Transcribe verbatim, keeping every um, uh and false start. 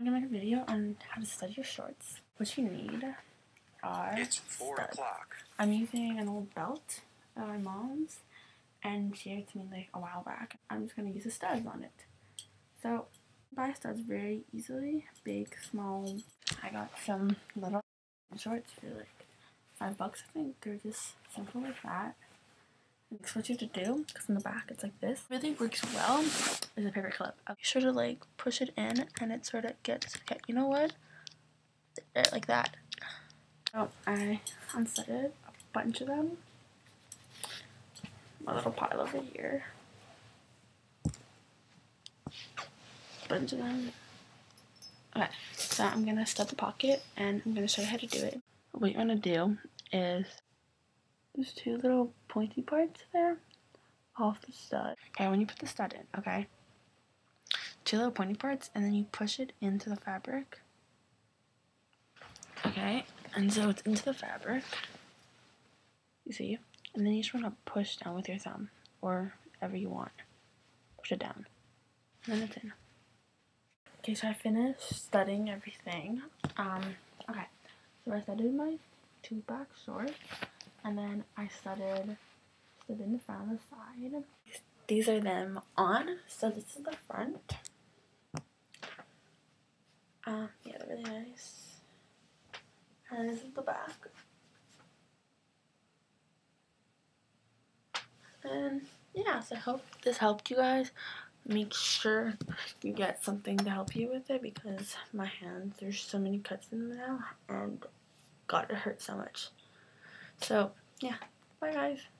I'm gonna make a video on how to study your shorts. What you need are it's four o'clock. I'm using an old belt that my mom's, and she gave it to me like a while back. I'm just gonna use the studs on it. So buy studs very easily, big, small. I got some little shorts for like five bucks, I think. They're just simple like that. It's what you have to do, because in the back it's like this. Really works well is a paper clip. Be sure to like push it in, and it sort of gets, okay, you know what? Like that. So I unsetted a bunch of them. My little pile over here. Bunch of them. Okay, so I'm gonna stud the pocket, and I'm gonna show you how to do it. What you're gonna do is there's two little pointy parts there off the stud. Okay, when you put the stud in, okay, two little pointy parts, and then you push it into the fabric. Okay, and so it's into the fabric. You see? And then you just want to push down with your thumb, or whatever you want. Push it down. And then it's in. Okay, so I finished studding everything. Um, okay, so I studded my two back shorts. And then I studded, stood in the front and the side. These are them on. So this is the front. Um, yeah, they're really nice. And this is the back. And yeah, so I hope this helped you guys. Make sure you get something to help you with it, because my hands, there's so many cuts in them now. And God, it hurts so much. So, yeah, bye guys.